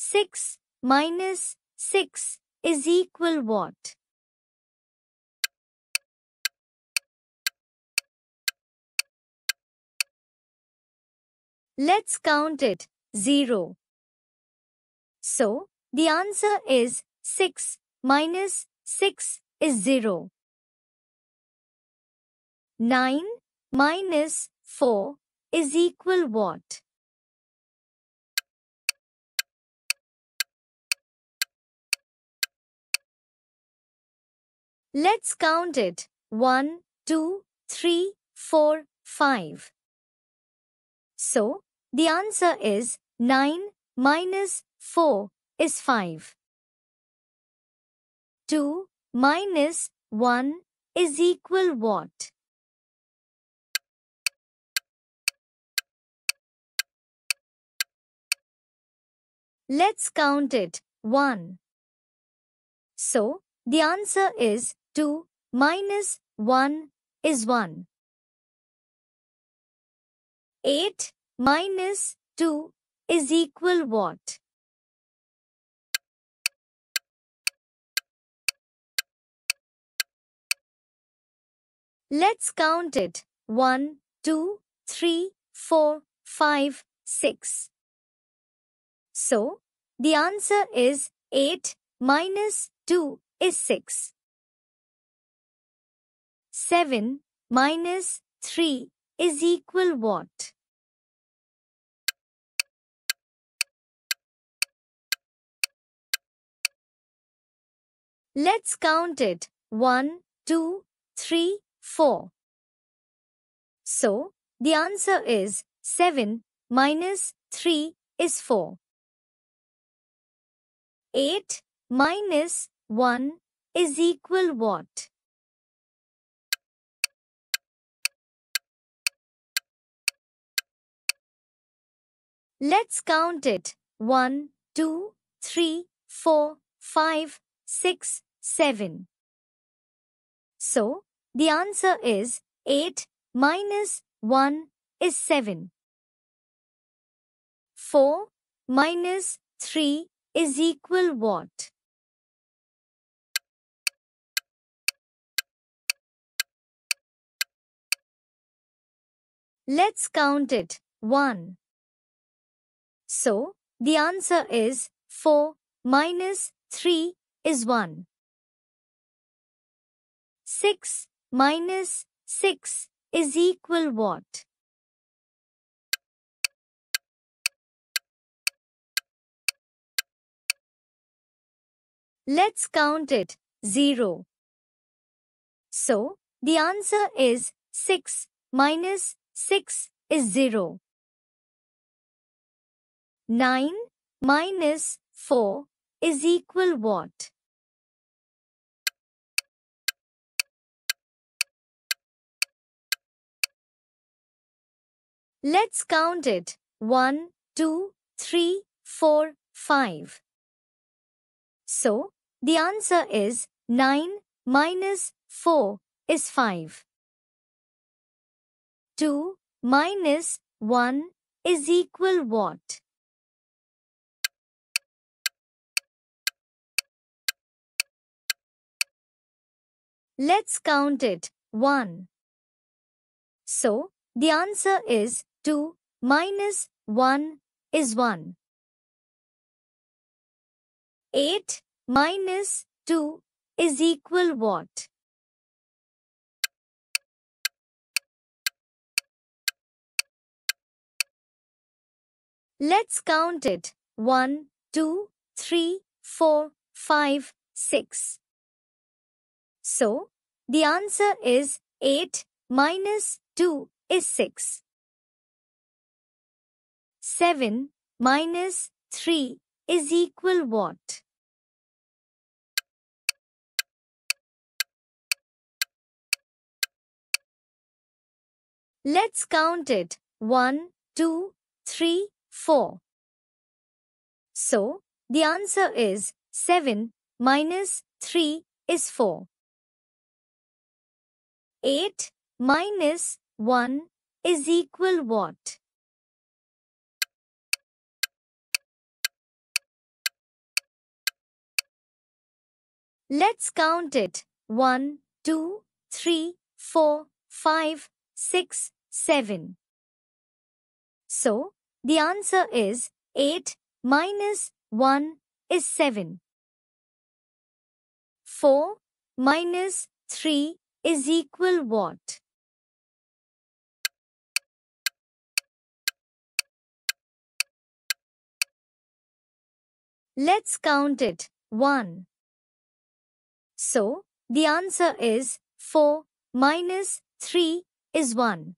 6 minus 6 is equal what? 6. Let's count it, 0. So, the answer is 6 minus 6 is 0. 9 minus 4 is equal what? 6. Let's count it, 1, 2, 3, 4, 5. So, the answer is 9 minus 4 is 5. 2 minus 1 is equal what? 6. Let's count it, 1. So, the answer is 2 minus 1 is 1. 8 minus 2 is equal what? 6. Let's count it, 1, 2, 3, 4, 5, 6. So, the answer is 8 minus 2 is 6. 7 minus 3 is equal what? 6. Let's count it, 1, 2, 3, 4. So, the answer is 7 minus 3 is 4. 8 minus 1 is equal what? 6. Let's count it, 1, 2, 3, 4, 5, 6, 7. So, the answer is 8 minus 1 is 7. 4 minus 3 is equal what? 6. Let's count it, 1. So, the answer is 4 minus 3 is 1. 6 minus 6 is equal what? 6. Let's count it, 0. So, the answer is 6 minus 6 is 0. 9 minus 4 is equal what? 6. Let's count it, 1, 2, 3, 4, 5. So, the answer is 9 minus 4 is 5. 2 minus 1 is equal what? 6. Let's count it, 1. So, the answer is 2 minus 1 is 1. 8 minus 2 is equal what? 6. Let's count it, 1, 2, 3, 4, 5, 6. So, the answer is 8 minus 2 is 6. 7 minus 3 is equal what? 6. Let's count it, 1, 2, 3, 4. So, the answer is 7 minus 3 is 4. 8 minus 1 is equal what? Let's count it. 1, 2, 3, 4, 5, 6, 7. So, the answer is 8 minus 1 is 7. 4 minus 3 is equal what? 8. Let's count it. 1. So, the answer is 4 minus 3 is 1.